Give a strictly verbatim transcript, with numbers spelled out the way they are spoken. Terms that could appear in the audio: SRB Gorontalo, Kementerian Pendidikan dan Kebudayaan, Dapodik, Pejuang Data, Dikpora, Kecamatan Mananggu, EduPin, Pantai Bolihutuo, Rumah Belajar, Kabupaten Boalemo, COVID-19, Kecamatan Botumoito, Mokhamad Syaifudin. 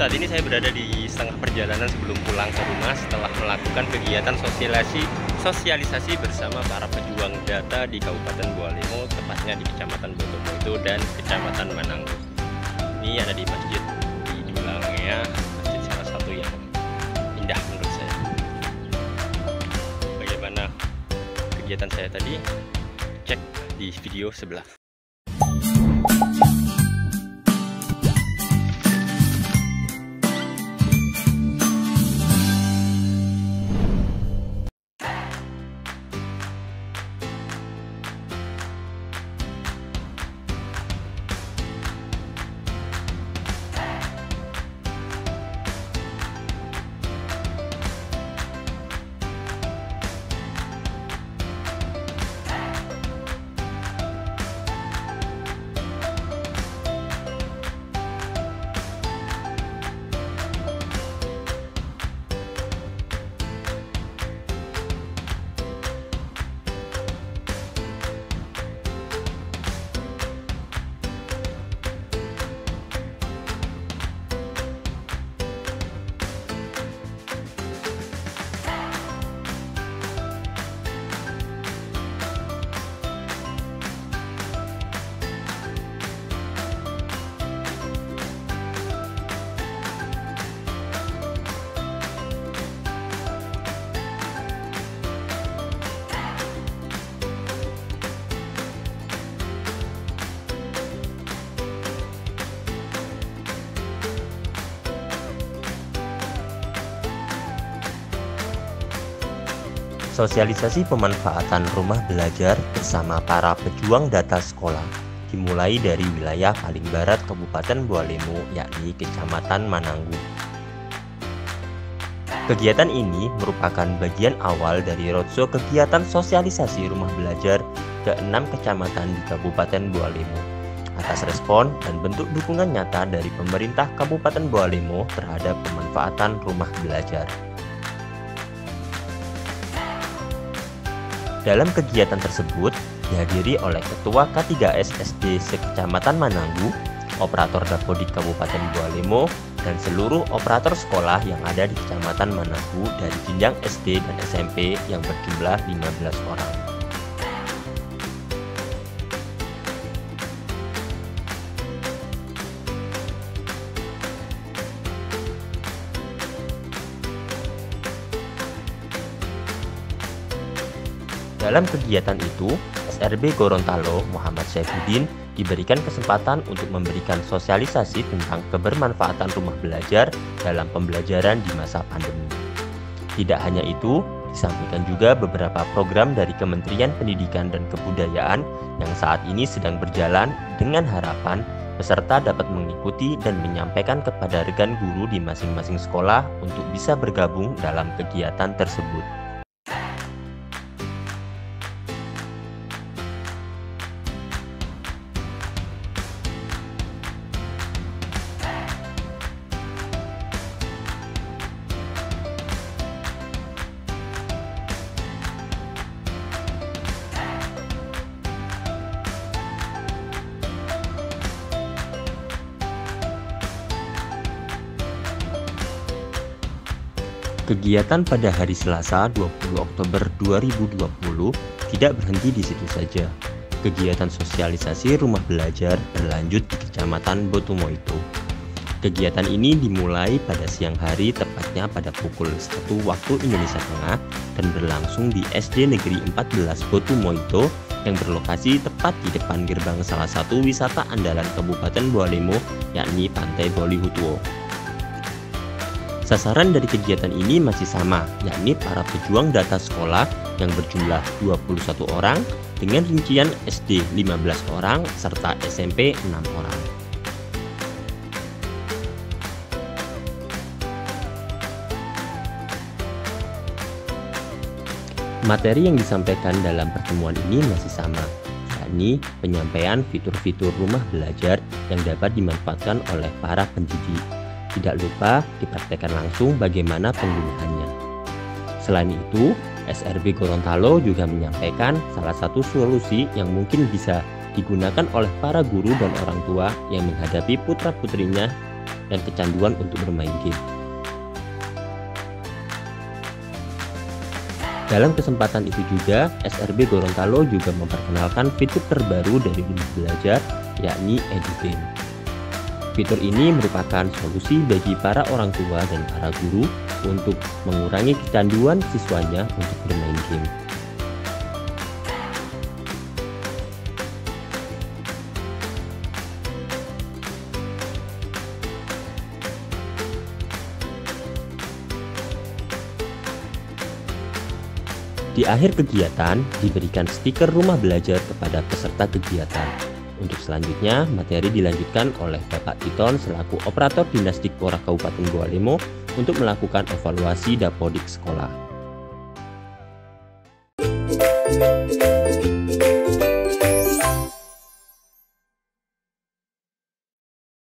Saat ini saya berada di setengah perjalanan sebelum pulang ke rumah setelah melakukan kegiatan sosialisasi, sosialisasi bersama para pejuang data di Kabupaten Boalemo, tepatnya di Kecamatan Botumoito dan Kecamatan Mananggu. Ini ada di masjid di belakangnya, masjid salah satu yang indah menurut saya. Bagaimana kegiatan saya tadi? Cek di video sebelah. Sosialisasi pemanfaatan rumah belajar bersama para pejuang data sekolah dimulai dari wilayah paling barat Kabupaten Boalemo, yakni Kecamatan Mananggu. Kegiatan ini merupakan bagian awal dari roadshow kegiatan sosialisasi rumah belajar ke enam kecamatan di Kabupaten Boalemo atas respon dan bentuk dukungan nyata dari pemerintah Kabupaten Boalemo terhadap pemanfaatan rumah belajar. Dalam kegiatan tersebut dihadiri oleh Ketua K tiga S S D sekecamatan Mananggu, operator Dapodik Kabupaten Boalemo, dan seluruh operator sekolah yang ada di Kecamatan Mananggu dari jenjang S D dan S M P yang berjumlah lima belas orang. Dalam kegiatan itu, S R B Gorontalo Mokhamad Syaifudin diberikan kesempatan untuk memberikan sosialisasi tentang kebermanfaatan rumah belajar dalam pembelajaran di masa pandemi. Tidak hanya itu, disampaikan juga beberapa program dari Kementerian Pendidikan dan Kebudayaan yang saat ini sedang berjalan dengan harapan peserta dapat mengikuti dan menyampaikan kepada rekan guru di masing-masing sekolah untuk bisa bergabung dalam kegiatan tersebut. Kegiatan pada hari Selasa dua puluh Oktober dua ribu dua puluh tidak berhenti di situ saja. Kegiatan sosialisasi rumah belajar berlanjut di Kecamatan Botumoito. Kegiatan ini dimulai pada siang hari, tepatnya pada pukul satu waktu Indonesia Tengah, dan berlangsung di S D Negeri empat belas Botumoito yang berlokasi tepat di depan gerbang salah satu wisata andalan Kabupaten Boalemo, yakni Pantai Bolihutuo. Sasaran dari kegiatan ini masih sama, yakni para pejuang data sekolah yang berjumlah dua puluh satu orang dengan rincian S D lima belas orang serta S M P enam orang. Materi yang disampaikan dalam pertemuan ini masih sama, yakni penyampaian fitur-fitur rumah belajar yang dapat dimanfaatkan oleh para pendidik. Tidak lupa dipraktekkan langsung bagaimana penggunaannya. Selain itu, S R B Gorontalo juga menyampaikan salah satu solusi yang mungkin bisa digunakan oleh para guru dan orang tua yang menghadapi putra-putrinya dan kecanduan untuk bermain game. Dalam kesempatan itu juga, S R B Gorontalo juga memperkenalkan fitur terbaru dari Rumah Belajar, yakni EduPin. Fitur ini merupakan solusi bagi para orang tua dan para guru untuk mengurangi kecanduan siswanya untuk bermain game. Di akhir kegiatan, diberikan stiker Rumah Belajar kepada peserta kegiatan. Untuk selanjutnya, materi dilanjutkan oleh Bapak Titon selaku Operator Dinas Dikpora Kabupaten Boalemo untuk melakukan evaluasi Dapodik sekolah.